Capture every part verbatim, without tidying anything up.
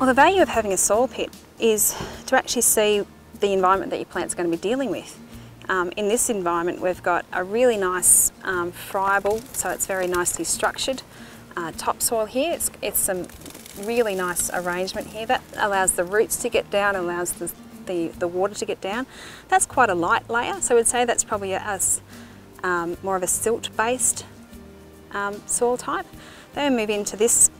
Well, the value of having a soil pit is to actually see the environment that your plant's going to be dealing with. Um, in this environment, we've got a really nice um, friable, so it's very nicely structured uh, topsoil here. It's, it's some really nice arrangement here that allows the roots to get down, allows the, the, the water to get down. That's quite a light layer, so we'd say that's probably a, a, um, more of a silt-based um, soil type. Then we move into this,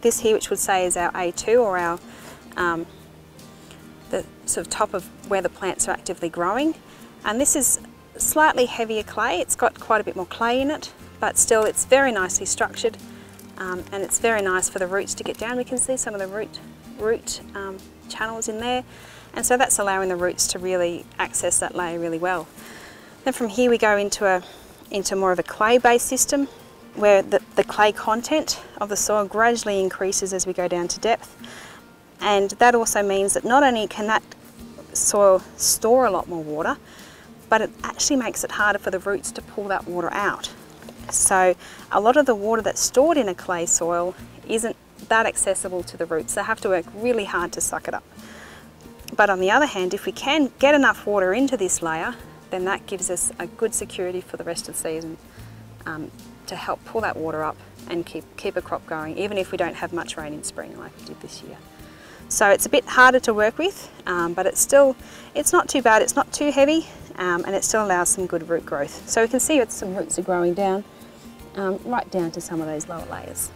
this here, which would say is our A two, or our um, the sort of top of where the plants are actively growing. And this is slightly heavier clay. It's got quite a bit more clay in it, but still it's very nicely structured, um, and it's very nice for the roots to get down. We can see some of the root, root um, channels in there, and so that's allowing the roots to really access that layer really well. Then from here we go into, a, into more of a clay-based system, where the, the clay content of the soil gradually increases as we go down to depth. And that also means that not only can that soil store a lot more water, but it actually makes it harder for the roots to pull that water out. So a lot of the water that's stored in a clay soil isn't that accessible to the roots. They have to work really hard to suck it up. But on the other hand, if we can get enough water into this layer, then that gives us a good security for the rest of the season um, to help pull that water up and keep, keep a crop going, even if we don't have much rain in spring like we did this year. So it's a bit harder to work with, um, but it's still, it's not too bad, it's not too heavy, um, and it still allows some good root growth. So we can see that some roots are growing down, um, right down to some of those lower layers.